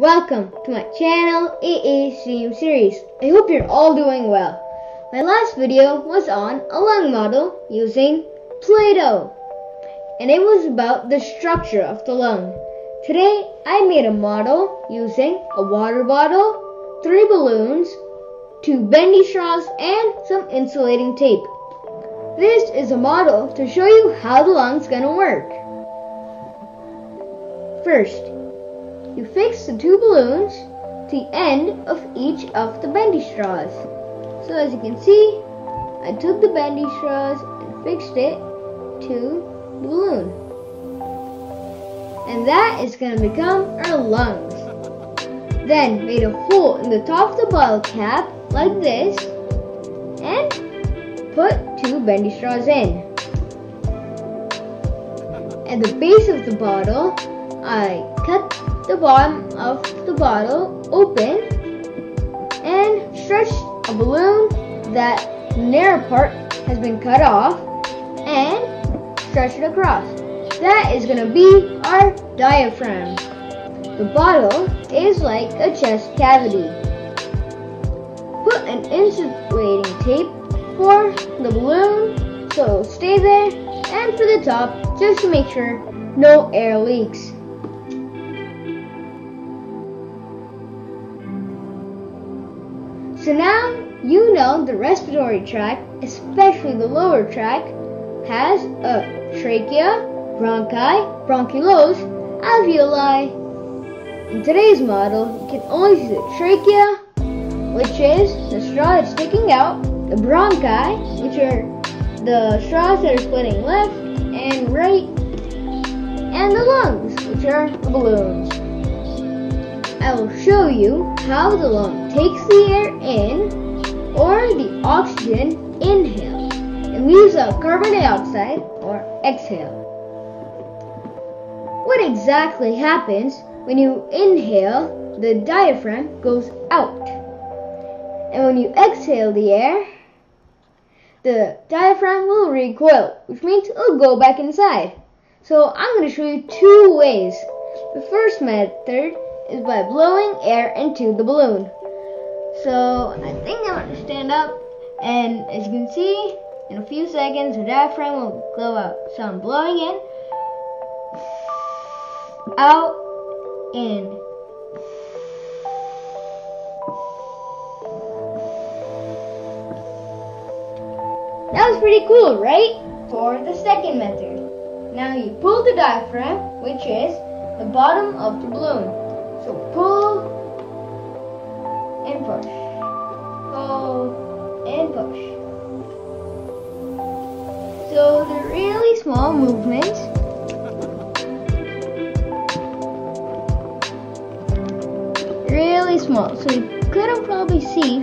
Welcome to my channel AA STEAM Series. I hope you're all doing well. My last video was on a lung model using Play-Doh, and it was about the structure of the lung. Today I made a model using a water bottle, 3 balloons, 2 bendy straws, and some insulating tape. This is a model to show you how the lung's gonna work. First, you fix the 2 balloons to the end of each of the bendy straws. So as you can see, I took the bendy straws and fixed it to the balloon. And that is going to become our lungs. Then made a hole in the top of the bottle cap like this and put 2 bendy straws in. At the base of the bottle, I cut the bottom of the bottle open and stretched a balloon that narrow part has been cut off and stretched it across. That is going to be our diaphragm. The bottle is like a chest cavity. Put an insulating tape for the balloon so it will stay there, and for the top just to make sure no air leaks. So now you know the respiratory tract, especially the lower tract, has a trachea, bronchi, bronchioles, alveoli. In today's model, you can only see the trachea, which is the straw that's sticking out, the bronchi, which are the straws that are splitting left and right, and the lungs, which are the balloons. I will show you how the lung takes the air in, or the oxygen inhale, and leaves out carbon dioxide or exhale. What exactly happens when you inhale? The diaphragm goes out, and when you exhale the air, the diaphragm will recoil, which means it will go back inside. So I'm going to show you 2 ways. The first method is by blowing air into the balloon. So I think I'm going to stand up, and as you can see, in a few seconds the diaphragm will glow out. So I'm blowing in, out, in. That was pretty cool, right? For the second method, now you pull the diaphragm, which is the bottom of the balloon. So pull and push, pull and push. So they're really small movements. Really small, so you couldn't probably see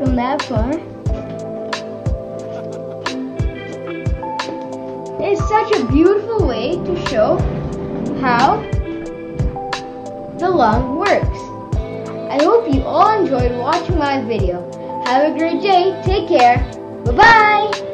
from that far. It's such a beautiful way to show how the lung works. I hope you all enjoyed watching my video. Have a great day. Take care. Bye-bye.